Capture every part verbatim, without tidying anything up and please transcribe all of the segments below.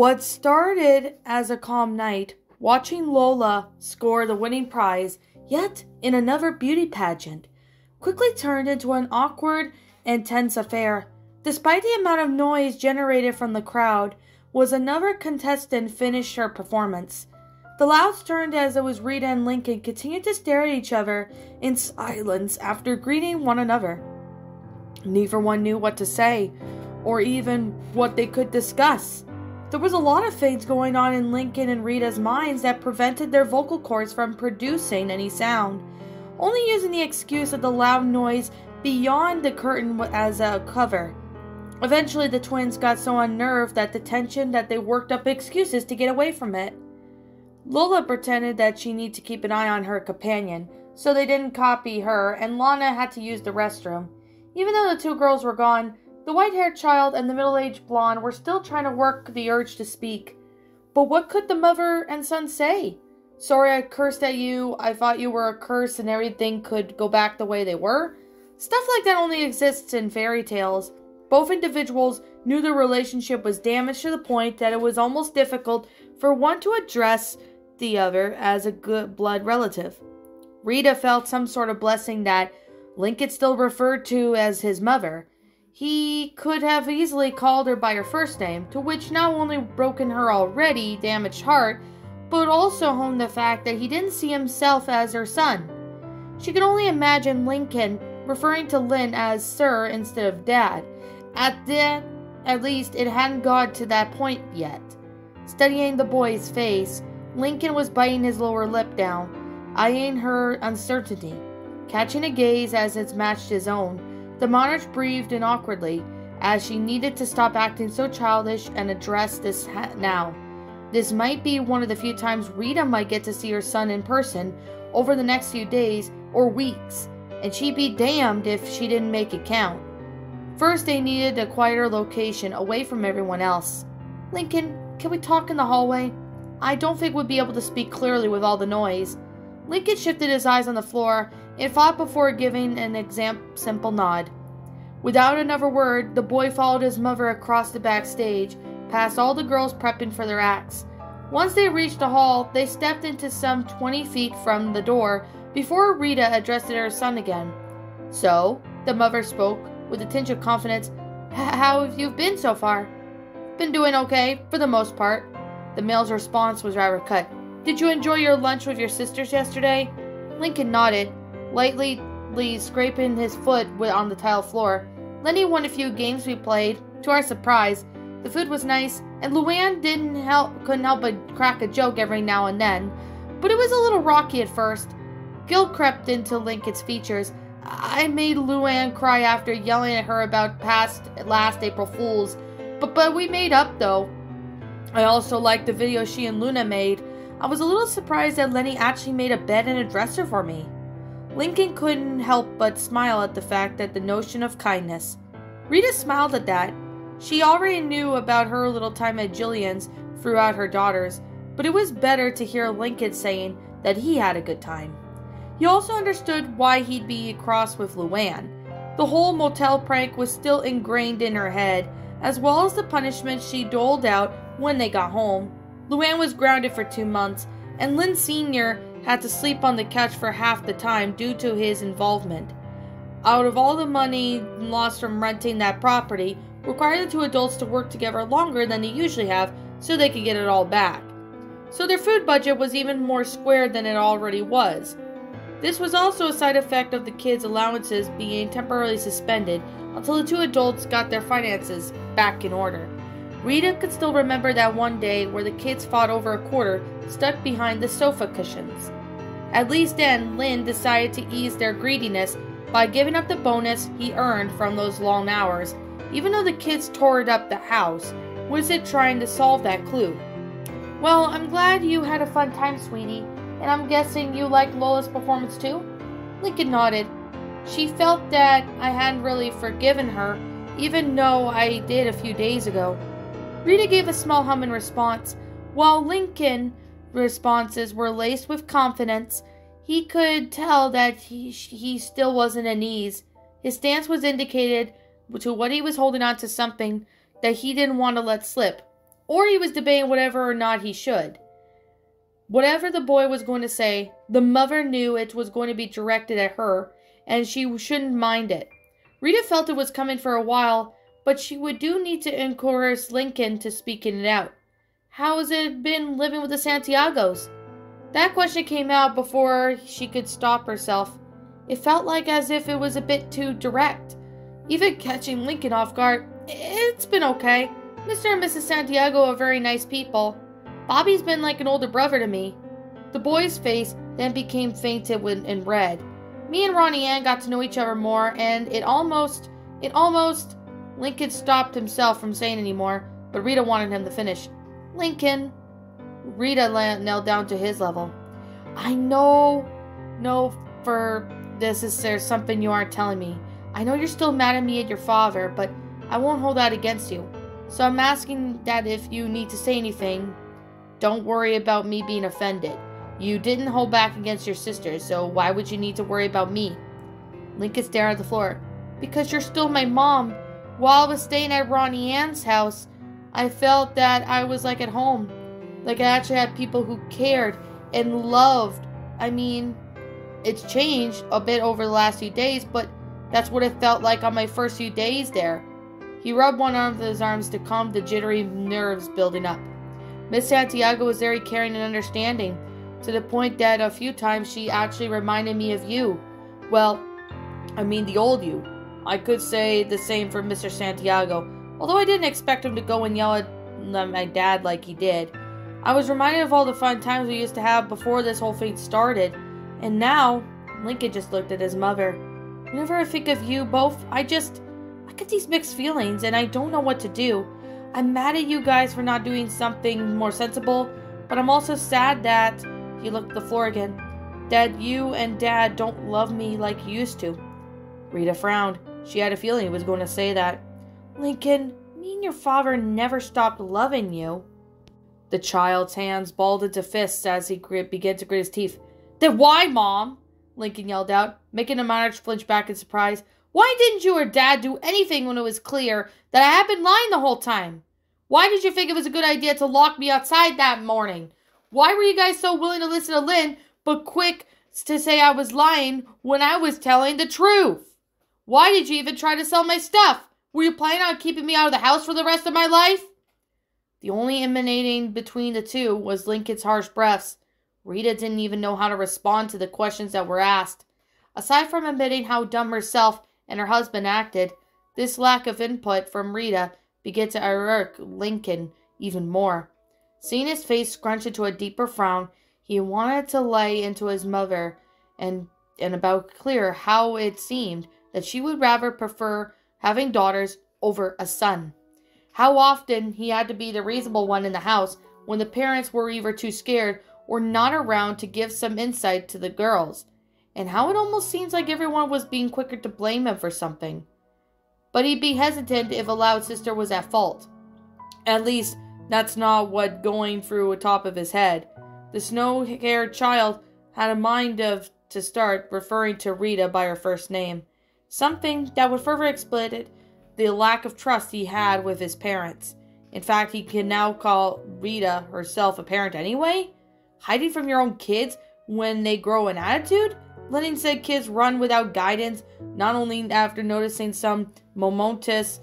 What started as a calm night, watching Lola score the winning prize, yet in another beauty pageant, quickly turned into an awkward and tense affair. Despite the amount of noise generated from the crowd, was another contestant finished her performance. The louds turned as it was Rita and Lincoln continued to stare at each other in silence after greeting one another. Neither one knew what to say, or even what they could discuss. There was a lot of things going on in Lincoln and Rita's minds that prevented their vocal cords from producing any sound, only using the excuse of the loud noise beyond the curtain as a cover. Eventually, the twins got so unnerved at the tension that they worked up excuses to get away from it. Lola pretended that she needed to keep an eye on her companion, so they didn't copy her, and Lana had to use the restroom. Even though the two girls were gone, the white-haired child and the middle-aged blonde were still trying to work the urge to speak. But what could the mother and son say? Sorry I cursed at you, I thought you were a curse and everything could go back the way they were. Stuff like that only exists in fairy tales. Both individuals knew their relationship was damaged to the point that it was almost difficult for one to address the other as a good blood relative. Rita felt some sort of blessing that Lincoln still referred to as his mother. He could have easily called her by her first name, to which not only broken her already damaged heart, but also honed the fact that he didn't see himself as her son. She could only imagine Lincoln referring to Lynn as sir instead of dad. At the, at least it hadn't got to that point yet. Studying the boy's face, Lincoln was biting his lower lip down, eyeing her uncertainty. Catching a gaze as it matched his own, the monarch breathed in awkwardly, as she needed to stop acting so childish and address this ha now. This might be one of the few times Rita might get to see her son in person over the next few days or weeks, and she'd be damned if she didn't make it count. First, they needed a quieter location away from everyone else. Lincoln, can we talk in the hallway? I don't think we'd be able to speak clearly with all the noise. Lincoln shifted his eyes on the floor and thought before giving an exam simple nod. Without another word, the boy followed his mother across the backstage, past all the girls prepping for their acts. Once they reached the hall, they stepped into some twenty feet from the door before Rita addressed her son again. So, the mother spoke with a tinge of confidence. How have you been so far? Been doing okay, for the most part. The male's response was rather cut. Did you enjoy your lunch with your sisters yesterday? Lincoln nodded, lightly scraping his foot on the tile floor. Lenny won a few games we played. To our surprise, the food was nice, and Luann didn't help, couldn't help but crack a joke every now and then, but it was a little rocky at first. Guilt crept into Lincoln's features. I made Luann cry after yelling at her about past last April Fools, but, but we made up though. I also liked the video she and Luna made. I was a little surprised that Lenny actually made a bed and a dresser for me. Lincoln couldn't help but smile at the fact that the notion of kindness. Rita smiled at that. She already knew about her little time at Jillian's throughout her daughters, but it was better to hear Lincoln saying that he had a good time. He also understood why he'd be cross with Luann. The whole motel prank was still ingrained in her head, as well as the punishment she doled out when they got home. Luann was grounded for two months, and Lynn Senior had to sleep on the couch for half the time due to his involvement. Out of all the money lost from renting that property, required the two adults to work together longer than they usually have so they could get it all back. So their food budget was even more squared than it already was. This was also a side effect of the kids' allowances being temporarily suspended until the two adults got their finances back in order. Rita could still remember that one day where the kids fought over a quarter stuck behind the sofa cushions. At least then, Lynn decided to ease their greediness by giving up the bonus he earned from those long hours, even though the kids tore it up the house. Was it trying to solve that clue? Well, I'm glad you had a fun time, sweetie, and I'm guessing you liked Lola's performance too? Lincoln nodded. She felt that I hadn't really forgiven her, even though I did a few days ago. Rita gave a small hum in response. While Lincoln's responses were laced with confidence, he could tell that he, he still wasn't at ease. His stance was indicated to what he was holding on to something that he didn't want to let slip, or he was debating whatever or not he should. Whatever the boy was going to say, the mother knew it was going to be directed at her, and she shouldn't mind it. Rita felt it was coming for a while, but she would do need to encourage Lincoln to speak it out. How has it been living with the Santiagos? That question came out before she could stop herself. It felt like as if it was a bit too direct. Even catching Lincoln off guard, it's been okay. Mister and Missus Santiago are very nice people. Bobby's been like an older brother to me. The boy's face then became fainted and red. Me and Ronnie Ann got to know each other more, and it almost, it almost... Lincoln stopped himself from saying any more, but Rita wanted him to finish. Lincoln. Rita knelt down to his level. I know, no, for this is there's something you aren't telling me. I know you're still mad at me and your father, but I won't hold that against you. So I'm asking that if you need to say anything, don't worry about me being offended. You didn't hold back against your sister, so why would you need to worry about me? Lincoln stared at the floor. Because you're still my mom. While I was staying at Ronnie Ann's house, I felt that I was like at home. Like I actually had people who cared and loved. I mean, it's changed a bit over the last few days, but that's what it felt like on my first few days there. He rubbed one arm with his arms to calm the jittery nerves building up. Miss Santiago was very caring and understanding, to the point that a few times she actually reminded me of you. Well, I mean the old you. I could say the same for Mister Santiago, although I didn't expect him to go and yell at my dad like he did. I was reminded of all the fun times we used to have before this whole thing started, and now, Lincoln just looked at his mother. Whenever I think of you both, I just, I get these mixed feelings, and I don't know what to do. I'm mad at you guys for not doing something more sensible, but I'm also sad that, he looked at the floor again, that you and Dad don't love me like you used to. Rita frowned. She had a feeling he was going to say that. Lincoln, me and your father never stopped loving you. The child's hands balled into fists as he grit, began to grit his teeth. Then why, Mom? Lincoln yelled out, making the monitor flinch back in surprise. Why didn't you or Dad do anything when it was clear that I had been lying the whole time? Why did you think it was a good idea to lock me outside that morning? Why were you guys so willing to listen to Lynn, but quick to say I was lying when I was telling the truth? Why did you even try to sell my stuff? Were you planning on keeping me out of the house for the rest of my life? The only emanating between the two was Lincoln's harsh breaths. Rita didn't even know how to respond to the questions that were asked. Aside from admitting how dumb herself and her husband acted, this lack of input from Rita began to irk Lincoln even more. Seeing his face scrunch into a deeper frown, he wanted to lay into his mother and, and about clear how it seemed that she would rather prefer having daughters over a son. How often he had to be the reasonable one in the house when the parents were either too scared or not around to give some insight to the girls, and how it almost seems like everyone was being quicker to blame him for something. But he'd be hesitant if a loud sister was at fault. At least, that's not what going through the top of his head. The snow-haired child had a mind of to start referring to Rita by her first name, something that would further exploit the lack of trust he had with his parents. In fact, he can now call Rita herself a parent anyway? Hiding from your own kids when they grow an attitude? Letting said kids run without guidance, not only after noticing some momentous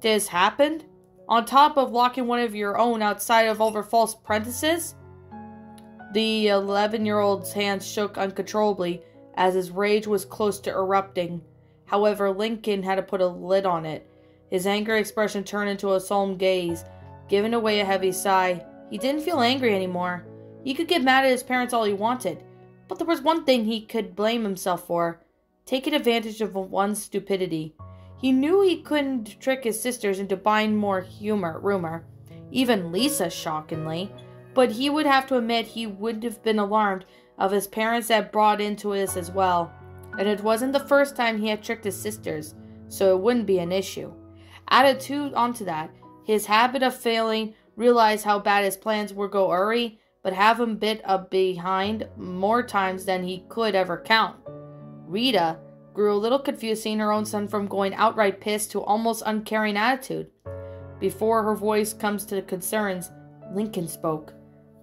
this happened, on top of locking one of your own outside of over false pretenses? The eleven-year-old's hands shook uncontrollably as his rage was close to erupting. However, Lincoln had to put a lid on it. His angry expression turned into a solemn gaze, giving away a heavy sigh. He didn't feel angry anymore. He could get mad at his parents all he wanted, but there was one thing he could blame himself for, taking advantage of one's stupidity. He knew he couldn't trick his sisters into buying more humor, rumor, even Lisa, shockingly, but he would have to admit he would have been alarmed of his parents that brought into this as well. And it wasn't the first time he had tricked his sisters, so it wouldn't be an issue. Added to onto that, his habit of failing, realized how bad his plans were go hurry, but have him bit up behind more times than he could ever count. Rita grew a little confused seeing her own son from going outright pissed to almost uncaring attitude. Before her voice comes to concerns, Lincoln spoke.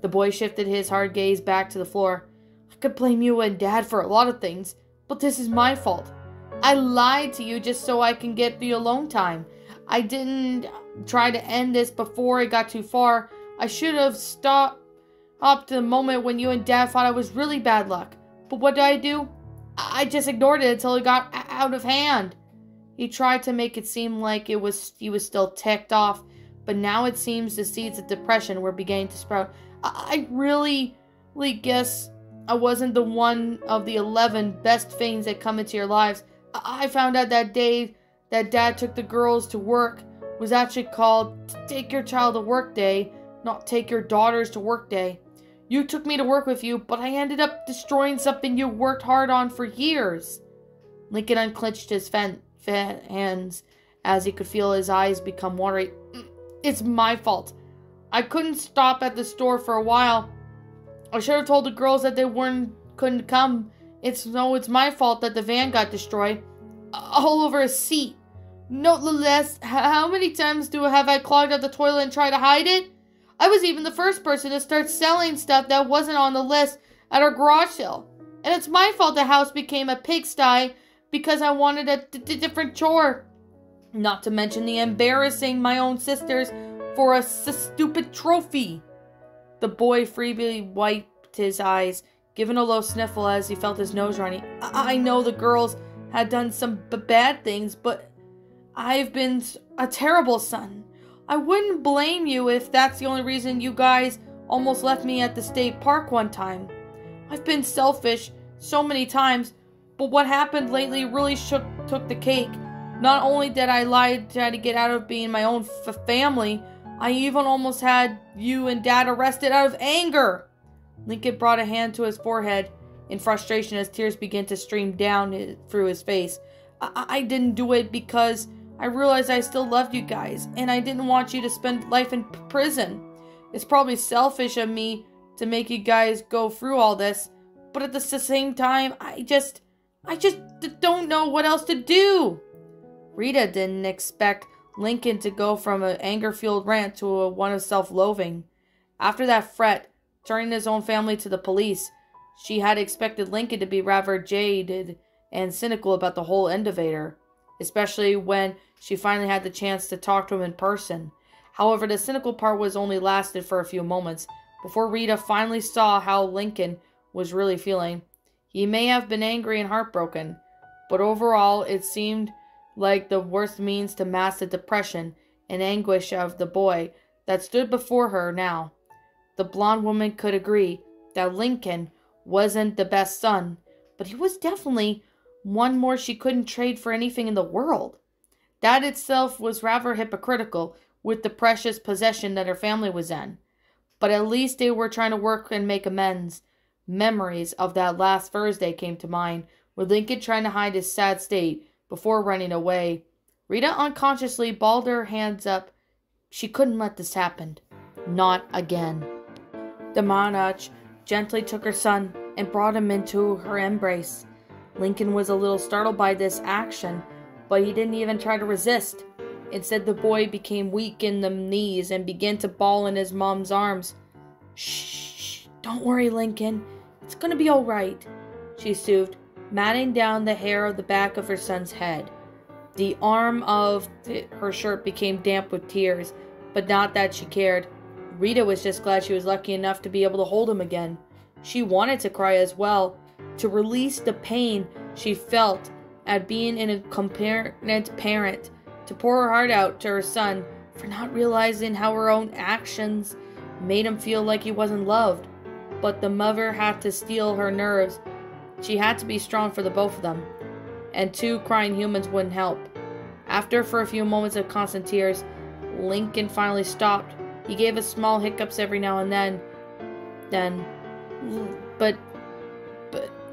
The boy shifted his hard gaze back to the floor. I could blame you and Dad for a lot of things, but this is my fault. I lied to you just so I can get the alone time. I didn't try to end this before it got too far. I should have stopped up to the moment when you and Dad thought I was really bad luck. But what did I do? I just ignored it until it got out of hand. He tried to make it seem like it was he was still ticked off, but now it seems the seeds of depression were beginning to sprout. I, I really, really guess I wasn't the one of the eleven best things that come into your lives. I, I found out that day that Dad took the girls to work was actually called Take Your Child to Work Day, not Take Your Daughters to Work Day. You took me to work with you, but I ended up destroying something you worked hard on for years. Lincoln unclenched his fan, fan, hands as he could feel his eyes become watery. It's my fault. I couldn't stop at the store for a while. I should have told the girls that they weren't couldn't come. It's no, it's my fault that the van got destroyed. All over a seat. Nonetheless, how many times do I have I clogged up the toilet and tried to hide it? I was even the first person to start selling stuff that wasn't on the list at our garage sale. And it's my fault the house became a pigsty because I wanted a d d different chore. Not to mention the embarrassing my own sisters for a s stupid trophy. The boy feebly wiped his eyes, giving a low sniffle as he felt his nose running. I, I know the girls had done some b bad things, but I've been a terrible son. I wouldn't blame you if that's the only reason you guys almost left me at the state park one time. I've been selfish so many times, but what happened lately really shook took the cake. Not only did I lie to try to get out of being my own f family, I even almost had you and Dad arrested out of anger. Lincoln brought a hand to his forehead in frustration as tears began to stream down his, through his face. I, I didn't do it because I realized I still loved you guys, and I didn't want you to spend life in prison. It's probably selfish of me to make you guys go through all this, but at the same time, I just, I just don't know what else to do. Rita didn't expect Lincoln to go from an anger-fueled rant to a one of self-loathing. After that fret, turning his own family to the police, she had expected Lincoln to be rather jaded and cynical about the whole innovator, especially when she finally had the chance to talk to him in person. However, the cynical part was only lasted for a few moments, before Rita finally saw how Lincoln was really feeling. He may have been angry and heartbroken, but overall it seemed like the worst means to mask the depression and anguish of the boy that stood before her now. The blonde woman could agree that Lincoln wasn't the best son, but he was definitely one more she couldn't trade for anything in the world. That itself was rather hypocritical with the precious possession that her family was in. But at least they were trying to work and make amends. Memories of that last Thursday came to mind, with Lincoln trying to hide his sad state before running away. Rita unconsciously balled her hands up. She couldn't let this happen. Not again. The monarch gently took her son and brought him into her embrace. Lincoln was a little startled by this action, but he didn't even try to resist. Instead, the boy became weak in the knees and began to bawl in his mom's arms. Shh, don't worry, Lincoln. It's gonna be all right, she soothed, matting down the hair of the back of her son's head. The arm of her shirt became damp with tears, but not that she cared. Rita was just glad she was lucky enough to be able to hold him again. She wanted to cry as well, to release the pain she felt at being an incompetent parent, to pour her heart out to her son for not realizing how her own actions made him feel like he wasn't loved. But the mother had to steel her nerves. She had to be strong for the both of them, and two crying humans wouldn't help. After for a few moments of constant tears, Lincoln finally stopped. He gave us small hiccups every now and then, then, but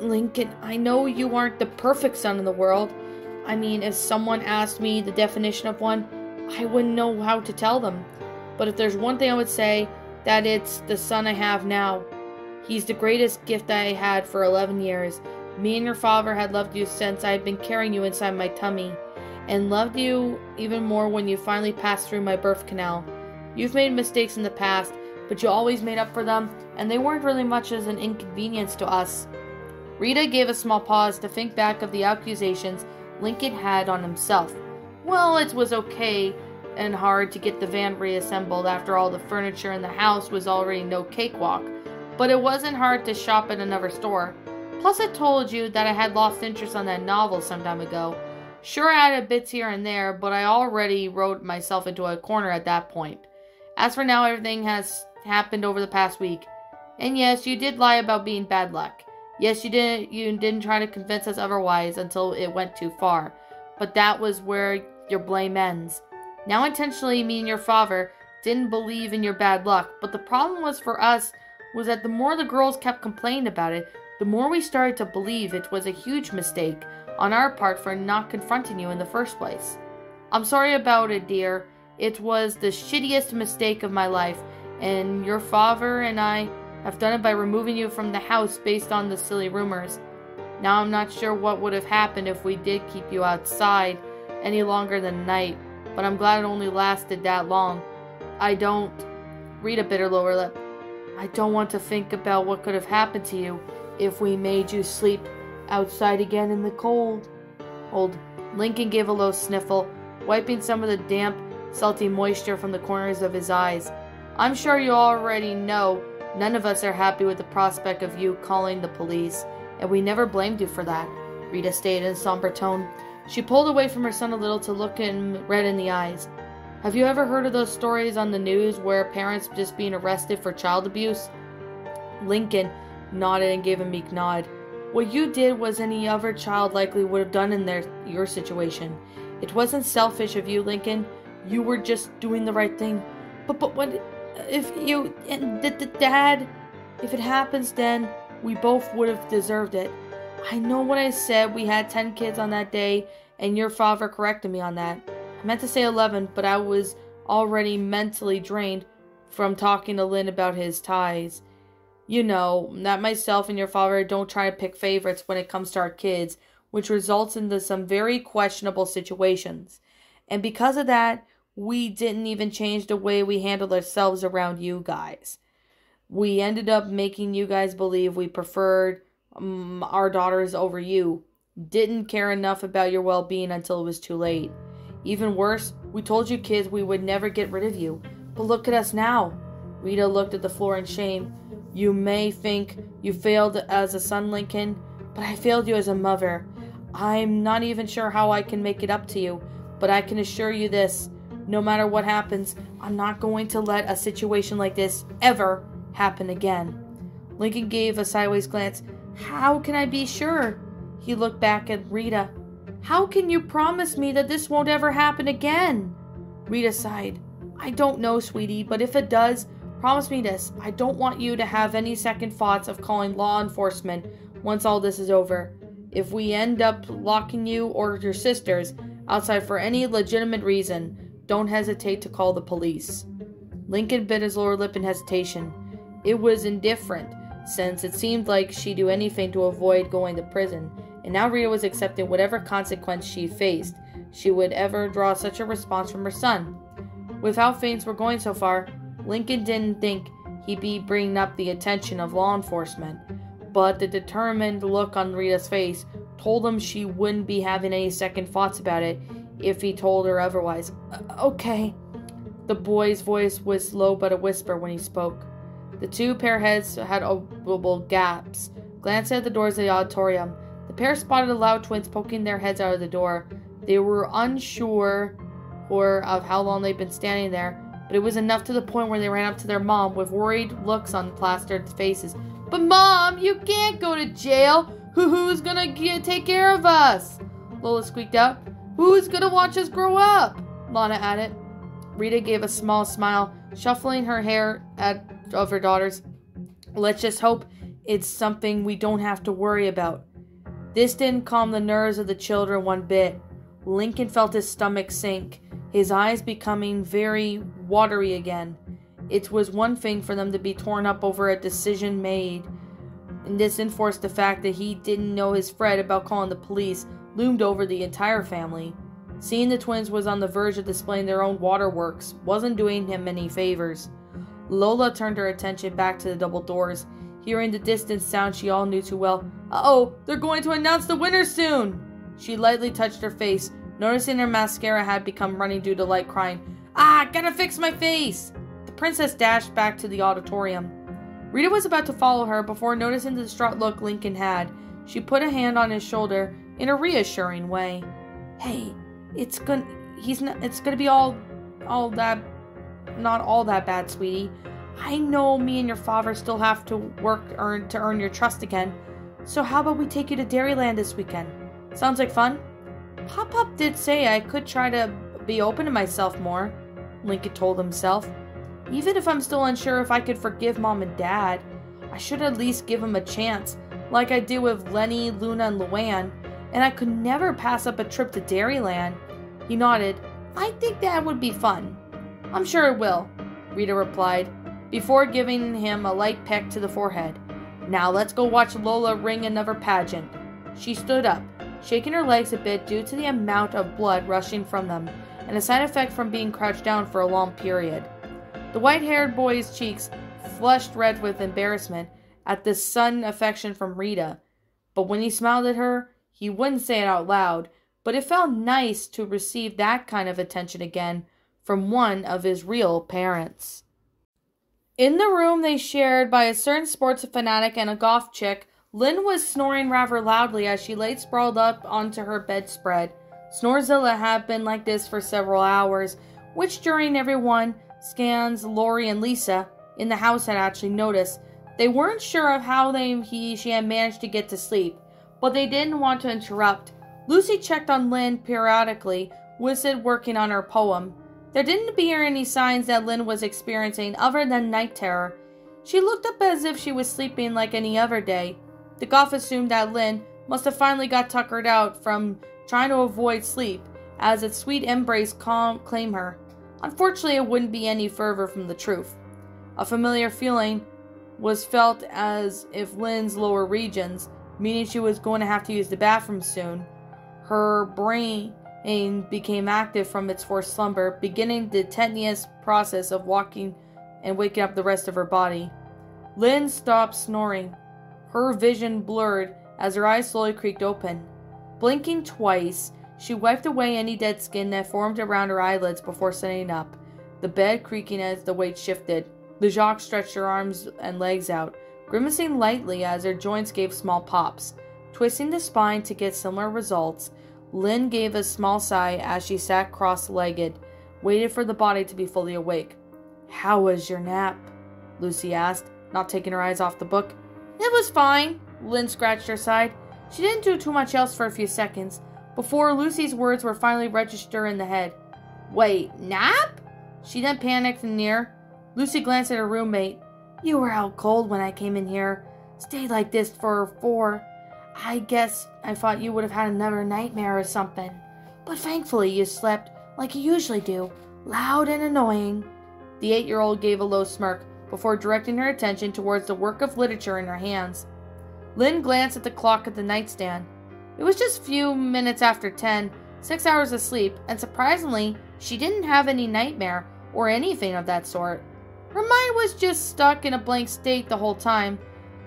Lincoln, I know you aren't the perfect son in the world. I mean, if someone asked me the definition of one, I wouldn't know how to tell them. But if there's one thing I would say, that it's the son I have now. He's the greatest gift I had for eleven years. Me and your father had loved you since I had been carrying you inside my tummy. and loved you even more when you finally passed through my birth canal. You've made mistakes in the past, but you always made up for them, and they weren't really much as an inconvenience to us. Rita gave a small pause to think back of the accusations Lincoln had on himself. Well, it was okay and hard to get the van reassembled after all the furniture in the house was already no cakewalk, but it wasn't hard to shop at another store. Plus, I told you that I had lost interest on that novel some time ago. Sure, I added bits here and there, but I already wrote myself into a corner at that point. As for now, everything has happened over the past week. And yes, you did lie about being bad luck. Yes, you didn't, you didn't try to convince us otherwise until it went too far. But that was where your blame ends. Now, intentionally, me and your father didn't believe in your bad luck, but the problem was for us was that the more the girls kept complaining about it, the more we started to believe it was a huge mistake on our part for not confronting you in the first place. I'm sorry about it, dear. It was the shittiest mistake of my life, and your father and I have done it by removing you from the house based on the silly rumors. Now I'm not sure what would have happened if we did keep you outside any longer than a night, but I'm glad it only lasted that long. I don't... Rita bit her lower lip. I don't want to think about what could have happened to you if we made you sleep outside again in the cold. Old Lincoln gave a low sniffle, wiping some of the damp, salty moisture from the corners of his eyes. I'm sure you already know none of us are happy with the prospect of you calling the police, and we never blamed you for that, Rita stated in a somber tone. She pulled away from her son a little to look him red in the eyes. Have you ever heard of those stories on the news where parents just being arrested for child abuse? Lincoln nodded and gave a meek nod. What you did was any other child likely would have done in their, your situation. It wasn't selfish of you, Lincoln. You were just doing the right thing. But but what if you and the, the dad? If it happens, then we both would have deserved it. I know what I said. We had ten kids on that day, and your father corrected me on that. I meant to say eleven, but I was already mentally drained from talking to Lynn about his ties. You know, that myself and your father don't try to pick favorites when it comes to our kids, which results into some very questionable situations. And because of that, we didn't even change the way we handled ourselves around you guys. We ended up making you guys believe we preferred um, our daughters over you. Didn't care enough about your well-being until it was too late. Even worse, we told you kids we would never get rid of you. But look at us now. Rita looked at the floor in shame. You may think you failed as a son, Lincoln, but I failed you as a mother. I'm not even sure how I can make it up to you, but I can assure you this. No matter what happens, I'm not going to let a situation like this ever happen again. Lincoln gave a sideways glance. How can I be sure? He looked back at Rita. How can you promise me that this won't ever happen again? Rita sighed. I don't know, sweetie, but if it does, promise me this, I don't want you to have any second thoughts of calling law enforcement once all this is over. If we end up locking you or your sisters outside for any legitimate reason, don't hesitate to call the police. Lincoln bit his lower lip in hesitation. It was indifferent, since it seemed like she'd do anything to avoid going to prison, and now Rita was accepting whatever consequence she faced. She would ever draw such a response from her son. With how things were going so far, Lincoln didn't think he'd be bringing up the attention of law enforcement, but the determined look on Rita's face told him she wouldn't be having any second thoughts about it if he told her otherwise. Okay. The boy's voice was low but a whisper when he spoke. The two pair heads had oblique gaps. Glancing at the doors of the auditorium, the pair spotted the loud twins poking their heads out of the door. They were unsure or of how long they'd been standing there, but it was enough to the point where they ran up to their mom with worried looks on plastered faces. But Mom, you can't go to jail. Who Who's gonna get, take care of us? Lola squeaked out. Who's gonna watch us grow up? Lana added. Rita gave a small smile, shuffling her hair at of her daughters. Let's just hope it's something we don't have to worry about. This didn't calm the nerves of the children one bit. Lincoln felt his stomach sink, his eyes becoming very watery again. It was one thing for them to be torn up over a decision made, and this enforced the fact that he didn't know his Fred about calling the police loomed over the entire family. Seeing the twins was on the verge of displaying their own waterworks wasn't doing him any favors. Lola turned her attention back to the double doors, hearing the distant sound she all knew too well. Uh-oh, they're going to announce the winner soon! She lightly touched her face, noticing her mascara had become runny due to light, crying, "Ah, gotta fix my face!" The princess dashed back to the auditorium. Rita was about to follow her before noticing the distraught look Lincoln had. She put a hand on his shoulder in a reassuring way. "Hey, it's gonna, he's not, it's gonna be all, all that, not all that bad, sweetie. I know me and your father still have to work earn, to earn your trust again, so how about we take you to Dairyland this weekend? Sounds like fun?" "Pop-Pop did say I could try to be open to myself more," Lincoln told himself. "Even if I'm still unsure if I could forgive Mom and Dad, I should at least give them a chance, like I did with Lenny, Luna, and Luann, and I could never pass up a trip to Dairyland." He nodded. "I think that would be fun." "I'm sure it will," Rita replied, before giving him a light peck to the forehead. "Now let's go watch Lola ring another pageant." She stood up, shaking her legs a bit due to the amount of blood rushing from them, and a side effect from being crouched down for a long period. The white-haired boy's cheeks flushed red with embarrassment at this sudden affection from Rita, but when he smiled at her, he wouldn't say it out loud, but it felt nice to receive that kind of attention again from one of his real parents. In the room they shared by a certain sports fanatic and a golf chick, Lynn was snoring rather loudly as she lay sprawled up onto her bedspread. Snorzilla had been like this for several hours, which during everyone scans Lori and Lisa in the house had actually noticed. They weren't sure of how they he she had managed to get to sleep, but they didn't want to interrupt. Lucy checked on Lynn periodically, was it working on her poem. There didn't appear any signs that Lynn was experiencing other than night terror. She looked up as if she was sleeping like any other day. The golf assumed that Lynn must have finally got tuckered out from trying to avoid sleep, as its sweet embrace calm claimed her. Unfortunately, it wouldn't be any further from the truth. A familiar feeling was felt as if Lynn's lower regions, meaning she was going to have to use the bathroom soon. Her brain became active from its forced slumber, beginning the tenuous process of walking and waking up the rest of her body. Lynn stopped snoring, her vision blurred as her eyes slowly creaked open. Blinking twice, she wiped away any dead skin that formed around her eyelids before sitting up, the bed creaking as the weight shifted. Lejeune stretched her arms and legs out, grimacing lightly as her joints gave small pops. Twisting the spine to get similar results, Lynn gave a small sigh as she sat cross-legged, waited for the body to be fully awake. "How was your nap?" Lucy asked, not taking her eyes off the book. "It was fine," Lynn scratched her side. She didn't do too much else for a few seconds, before Lucy's words were finally registered in the head. "Wait, nap?" She then panicked and near. Lucy glanced at her roommate. "You were out cold when I came in here. Stayed like this for four. I guess I thought you would have had another nightmare or something. But thankfully you slept, like you usually do, loud and annoying." The eight-year-old gave a low smirk, before directing her attention towards the work of literature in her hands. Lynn glanced at the clock at the nightstand. It was just a few minutes after ten, six hours of sleep, and surprisingly, she didn't have any nightmare or anything of that sort. Her mind was just stuck in a blank state the whole time.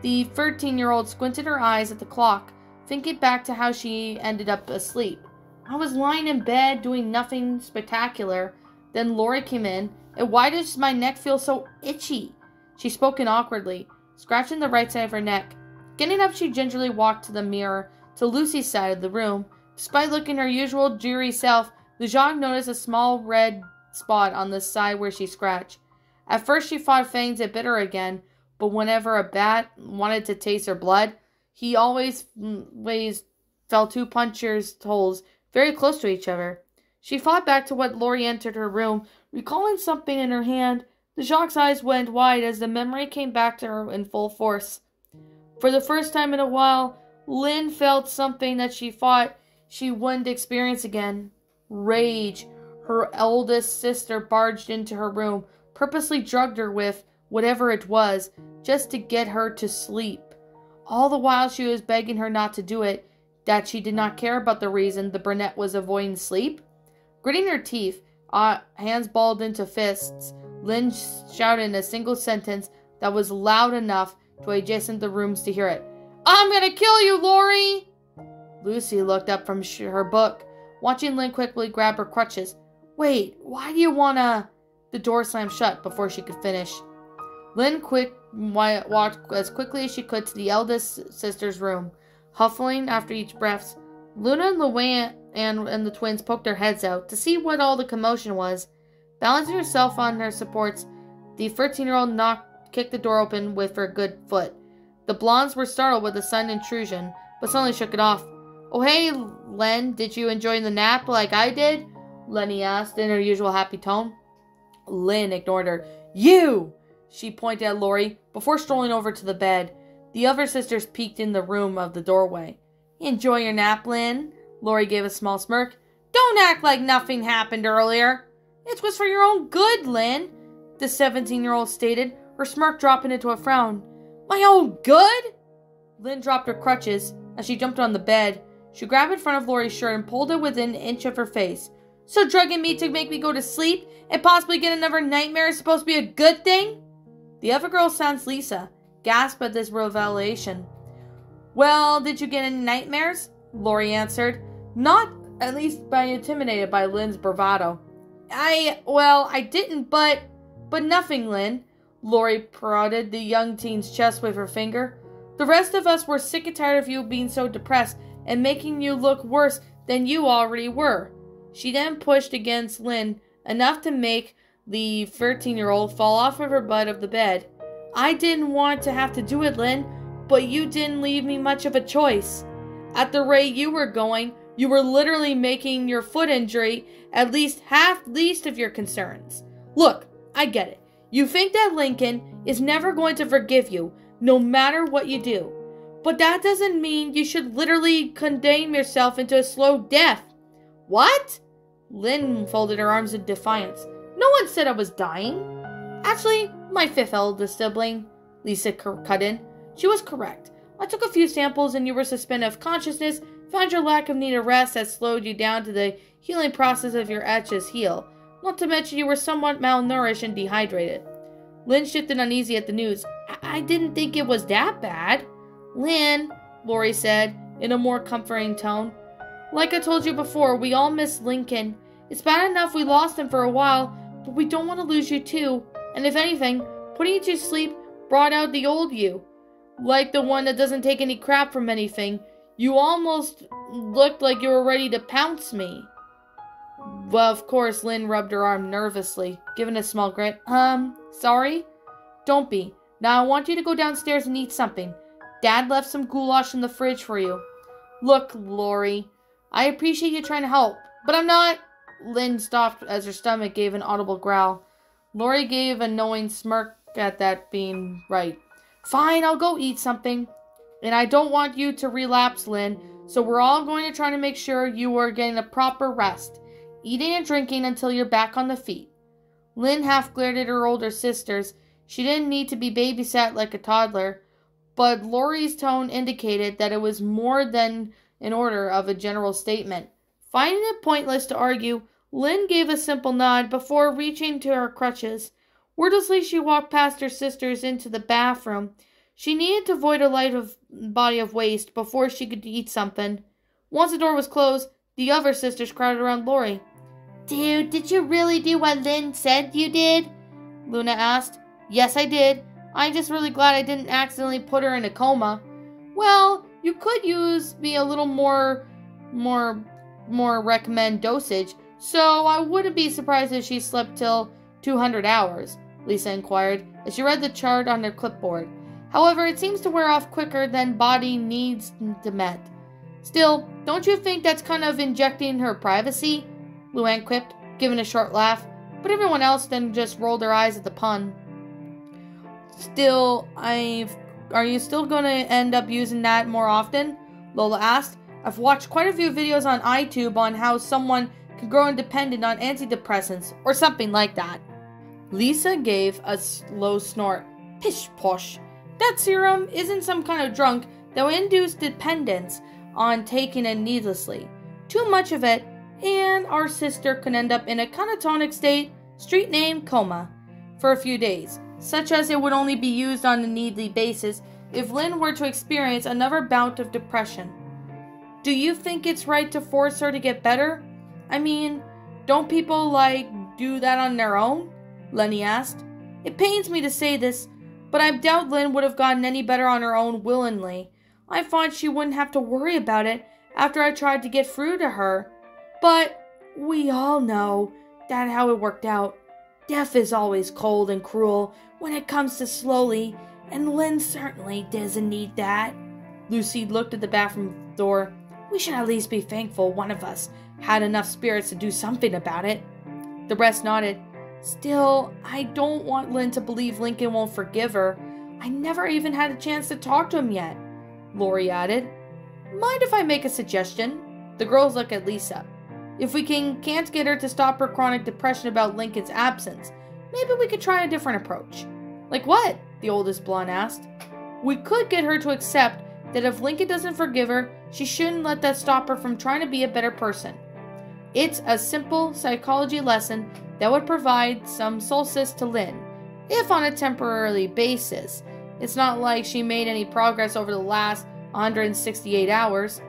The thirteen-year-old squinted her eyes at the clock, thinking back to how she ended up asleep. "I was lying in bed doing nothing spectacular. Then Lori came in, and why does my neck feel so itchy?" She spoke in awkwardly, scratching the right side of her neck. Getting up, she gingerly walked to the mirror, to Lucy's side of the room. Despite looking her usual dreary self, Lejeune noticed a small red spot on the side where she scratched. At first she thought fangs had bit her again, but whenever a bat wanted to taste her blood, he always, always felt two punctures holes very close to each other. She fought back to what Lori entered her room, recalling something in her hand. Lejeune's eyes went wide as the memory came back to her in full force. For the first time in a while, Lynn felt something that she thought she wouldn't experience again. Rage. Her eldest sister barged into her room, purposely drugged her with whatever it was, just to get her to sleep. All the while she was begging her not to do it, that she did not care about the reason the brunette was avoiding sleep. Gritting her teeth, uh, hands balled into fists, Lynn shouted a single sentence that was loud enough to adjacent the rooms to hear it. "I'm gonna kill you, Lori!" Lucy looked up from sh her book, watching Lynn quickly grab her crutches. "Wait, why do you wanna—" The door slammed shut before she could finish. Lynn quick walked as quickly as she could to the eldest sister's room, huffling after each breath. Luna and Luann and, and the twins poked their heads out to see what all the commotion was. Balancing herself on her supports, the thirteen-year-old knocked, kicked the door open with her good foot. The blondes were startled with the sudden intrusion, but suddenly shook it off. "Oh, hey, Len, did you enjoy the nap like I did?" Lenny asked in her usual happy tone. Lynn ignored her. "You!" She pointed at Lori before strolling over to the bed. The other sisters peeked in the room of the doorway. "Enjoy your nap, Lynn." Lori gave a small smirk. "Don't act like nothing happened earlier." "It was for your own good, Lynn," the seventeen-year-old stated, her smirk dropping into a frown. "My own good?" Lynn dropped her crutches as she jumped on the bed. She grabbed in front of Lori's shirt and pulled it within an inch of her face. "So drugging me to make me go to sleep and possibly get another nightmare is supposed to be a good thing?" The other girl, sans Lisa, gasped at this revelation. "Well, did you get any nightmares?" Lori answered, not at least by intimidated by Lynn's bravado. I, well, I didn't, but, but nothing, Lynn." Lori prodded the young teen's chest with her finger. "The rest of us were sick and tired of you being so depressed and making you look worse than you already were." She then pushed against Lynn enough to make the thirteen-year-old fall off of her butt of the bed. "I didn't want to have to do it, Lynn, but you didn't leave me much of a choice. At the rate you were going, you were literally making your foot injury at least half least of your concerns. Look, I get it. You think that Lincoln is never going to forgive you, no matter what you do. But that doesn't mean you should literally condemn yourself into a slow death." "What?" Lynn folded her arms in defiance. "No one said I was dying." "Actually, my fifth eldest sibling," Lisa cut in. "She was correct. I took a few samples and you were suspended of consciousness, found your lack of need of rest that slowed you down to the healing process of your etches heal. Not to mention you were somewhat malnourished and dehydrated." Lynn shifted uneasy at the news. I, I didn't think it was that bad." "Lynn," Lori said in a more comforting tone, "like I told you before, we all miss Lincoln. It's bad enough we lost him for a while, but we don't want to lose you too. And if anything, putting you to sleep brought out the old you. Like the one that doesn't take any crap from anything. You almost looked like you were ready to pounce me." Well, of course, Lynn rubbed her arm nervously, giving a small grin. Um, sorry? Don't be. Now I want you to go downstairs and eat something. Dad left some goulash in the fridge for you." "Look, Lori, I appreciate you trying to help, but I'm not—" Lynn stopped as her stomach gave an audible growl. Lori gave a knowing smirk at that being right. "Fine, I'll go eat something. And I don't want you to relapse, Lynn, so we're all going to try to make sure you are getting a proper rest, eating and drinking until you're back on the feet." Lynn half glared at her older sisters. She didn't need to be babysat like a toddler, but Lori's tone indicated that it was more than an order of a general statement. Finding it pointless to argue, Lynn gave a simple nod before reaching to her crutches. Wordlessly, she walked past her sisters into the bathroom. She needed to void a light of body of waste before she could eat something. Once the door was closed, the other sisters crowded around Lori. "Dude, did you really do what Lynn said you did?" Luna asked. "Yes, I did. I'm just really glad I didn't accidentally put her in a coma." "Well, you could use me a little more, more, more recommend dosage, so I wouldn't be surprised if she slept till two hundred hours, Lisa inquired as she read the chart on her clipboard. "However, it seems to wear off quicker than body needs to met. Still, don't you think that's kind of injecting her privacy?" Luann quipped, giving a short laugh, but everyone else then just rolled their eyes at the pun. "Still, I've... Are you still going to end up using that more often?" Lola asked. "I've watched quite a few videos on iTube on how someone can grow independent on antidepressants, or something like that." Lisa gave a slow snort. "Pish posh. That serum isn't some kind of drug that will induce dependence on taking it needlessly. Too much of it, and our sister can end up in a catatonic state, street name coma, for a few days, such as it would only be used on a needly basis if Lynn were to experience another bout of depression. Do you think it's right to force her to get better? I mean, don't people, like, do that on their own? Lenny asked. It pains me to say this, but I doubt Lynn would have gotten any better on her own willingly. I thought she wouldn't have to worry about it after I tried to get through to her. But we all know that how it worked out. Death is always cold and cruel when it comes to slowly, and Lynn certainly doesn't need that. Lucy looked at the bathroom door. We should at least be thankful one of us had enough spirits to do something about it. The rest nodded. Still, I don't want Lynn to believe Lincoln won't forgive her. I never even had a chance to talk to him yet, Lori added. Mind if I make a suggestion? The girls looked at Lisa. If we can, can't get her to stop her chronic depression about Lincoln's absence, maybe we could try a different approach. Like what? The oldest blonde asked. We could get her to accept that if Lincoln doesn't forgive her, she shouldn't let that stop her from trying to be a better person. It's a simple psychology lesson that would provide some solace to Lynn, if on a temporary basis. It's not like she made any progress over the last one hundred sixty-eight hours.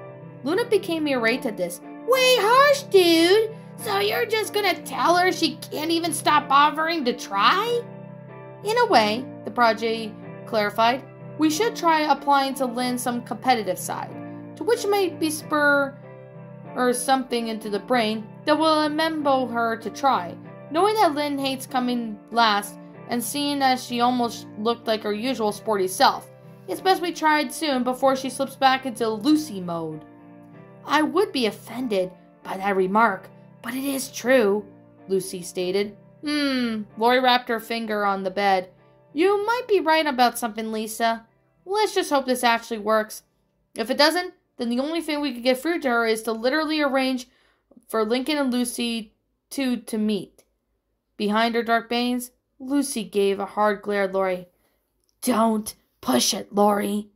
Luna became irate at this. Way harsh, dude! So you're just gonna tell her she can't even stop bothering to try? In a way, the prodigy clarified, we should try applying to Lynn some competitive side, to which might be spur or something into the brain that will enable her to try. Knowing that Lynn hates coming last, and seeing as she almost looked like her usual sporty self, it's best we try it soon before she slips back into Lucy mode. I would be offended by that remark, but it is true, Lucy stated. Hmm, Lori wrapped her finger on the bed. You might be right about something, Lisa. Let's just hope this actually works. If it doesn't, then the only thing we could get through to her is to literally arrange for Lincoln and Lucy two to meet. Behind her dark veins, Lucy gave a hard glare at Lori. Don't push it, Lori.